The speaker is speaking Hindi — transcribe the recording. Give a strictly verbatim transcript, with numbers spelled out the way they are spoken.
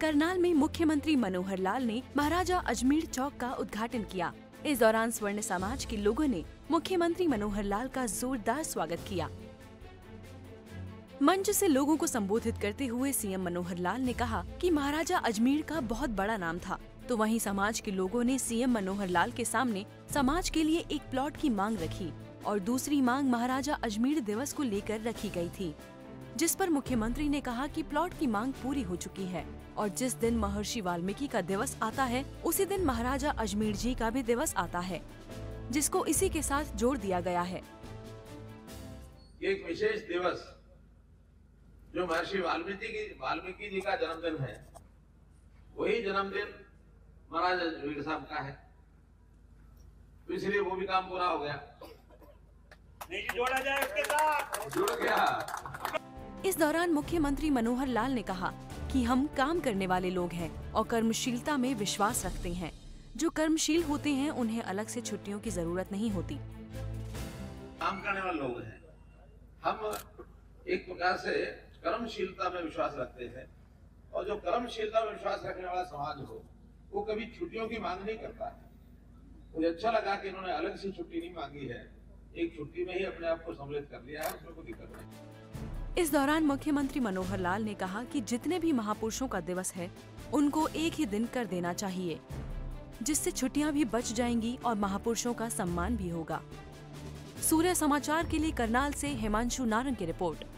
करनाल में मुख्यमंत्री मनोहर लाल ने महाराजा अजमेर चौक का उद्घाटन किया। इस दौरान स्वर्ण समाज के लोगों ने मुख्यमंत्री मनोहर लाल का जोरदार स्वागत किया। मंच से लोगों को संबोधित करते हुए सीएम मनोहर लाल ने कहा कि महाराजा अजमेर का बहुत बड़ा नाम था, तो वहीं समाज के लोगों ने सीएम मनोहर लाल के सामने समाज के लिए एक प्लॉट की मांग रखी और दूसरी मांग महाराजा अजमेर दिवस को लेकर रखी गई थी, जिस पर मुख्यमंत्री ने कहा कि प्लॉट की मांग पूरी हो चुकी है और जिस दिन महर्षि वाल्मीकि का दिवस आता है उसी दिन महाराजा अजमेर जी का भी दिवस आता है, जिसको इसी के साथ जोड़ दिया गया है। एक विशेष दिवस जो महर्षि वाल्मीकि की वाल्मीकि जी का जन्मदिन है, वही जन्मदिन महाराजा अजमेर साहब का है, तो इसलिए वो भी काम पूरा हो गया, जोड़ा जाए उसके साथ जुड़ गया। इस दौरान मुख्यमंत्री मनोहर लाल ने कहा कि हम काम करने वाले लोग हैं और कर्मशीलता में विश्वास रखते हैं। जो कर्मशील होते हैं उन्हें अलग से छुट्टियों की जरूरत नहीं होती। काम करने वाले लोग हैं, हम एक प्रकार से कर्मशीलता में विश्वास रखते हैं और जो कर्मशीलता में विश्वास रखने वाला समाज हो वो कभी छुट्टियों की मांग नहीं करता है। मुझे अच्छा लगा कि इन्होंने अलग से छुट्टी नहीं मांगी है, एक छुट्टी में ही अपने आप को सम्मिलित कर लिया है, उसमें कोई दिक्कत नहीं। इस दौरान मुख्यमंत्री मनोहर लाल ने कहा कि जितने भी महापुरुषों का दिवस है उनको एक ही दिन कर देना चाहिए, जिससे छुट्टियां भी बच जाएंगी और महापुरुषों का सम्मान भी होगा। सूर्य समाचार के लिए करनाल से हिमांशु नारंग की रिपोर्ट।